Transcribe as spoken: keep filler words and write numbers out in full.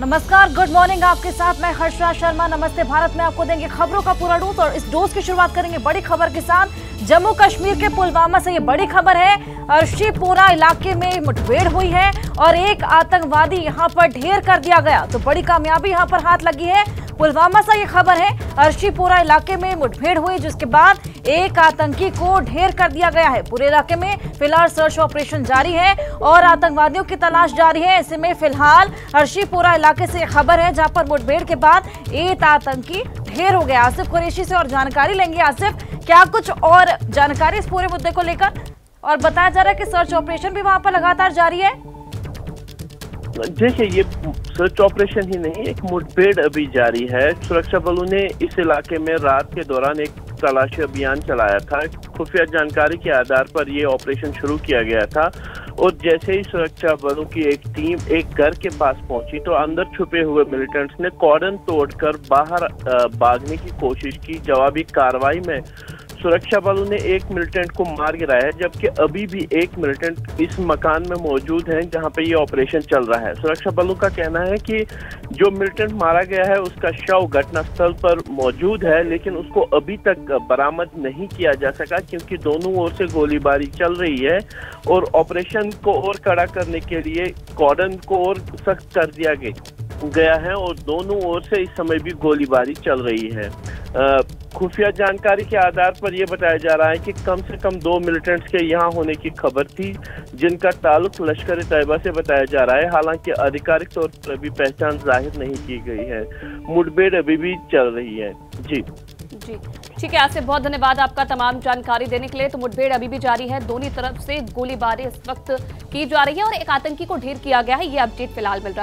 नमस्कार, good morning. आपके साथ मैं हर्षवर्धन शर्मा। नमस्ते भारत में आपको देंगे खबरों का पूरा डोज और इस डोज की शुरुआत करेंगे बड़ी खबर के साथ। जम्मू कश्मीर के पुलवामा से ये बड़ी खबर है। अर्शीपोरा इलाके में मुठभेड़ हुई है और एक आतंकवादी यहाँ पर ढेर कर दिया गया, तो बड़ी कामयाबी यहाँ पर हाथ लगी है। पुलवामा से ये खबर है, अर्शीपोरा इलाके में मुठभेड़ हुई जिसके बाद एक आतंकी को ढेर कर दिया गया है। पूरे इलाके में फिलहाल सर्च ऑपरेशन जारी है और आतंकवादियों की तलाश जारी है। ऐसे में फिलहाल अर्शीपोरा इलाके से ये खबर है जहां पर मुठभेड़ के बाद एक आतंकी ढेर हो गया। आसिफ कुरैशी से और जानकारी लेंगे। आसिफ, क्या कुछ और जानकारी इस पूरे मुद्दे को लेकर? और बताया जा रहा है कि सर्च ऑपरेशन भी वहाँ पर लगातार जारी है। देखिए, ये सर्च ऑपरेशन ही नहीं, एक मुठभेड़ अभी जारी है। सुरक्षा बलों ने इस इलाके में रात के दौरान एक तलाशी अभियान चलाया था। खुफिया जानकारी के आधार पर ये ऑपरेशन शुरू किया गया था और जैसे ही सुरक्षा बलों की एक टीम एक घर के पास पहुंची तो अंदर छुपे हुए मिलिटेंट्स ने कॉर्डन तोड़कर बाहर भागने की कोशिश की। जवाबी कार्रवाई में सुरक्षा बलों ने एक मिलिटेंट को मार गिराया है, जबकि अभी भी एक मिलिटेंट इस मकान में मौजूद है जहां पे ये ऑपरेशन चल रहा है। सुरक्षा बलों का कहना है कि जो मिलिटेंट मारा गया है उसका शव घटनास्थल पर मौजूद है, लेकिन उसको अभी तक बरामद नहीं किया जा सका क्योंकि दोनों ओर से गोलीबारी चल रही है और ऑपरेशन को और कड़ा करने के लिए कॉर्डन को और सख्त कर दिया गया है और दोनों ओर से इस समय भी गोलीबारी चल रही है। खुफिया जानकारी के आधार पर यह बताया जा रहा है कि कम से कम दो मिलिटेंट्स के यहाँ होने की खबर थी जिनका ताल्लुक लश्कर-ए-तैयबा से बताया जा रहा है। हालांकि आधिकारिक तौर पर अभी पहचान जाहिर नहीं की गई है। मुठभेड़ अभी भी चल रही है। जी जी ठीक है आसिफ, बहुत धन्यवाद आपका तमाम जानकारी देने के लिए। तो मुठभेड़ अभी भी जारी है, दोनों तरफ से गोलीबारी इस वक्त की जा रही है और एक आतंकी को ढेर किया गया है। ये अपडेट फिलहाल मिल रहा है।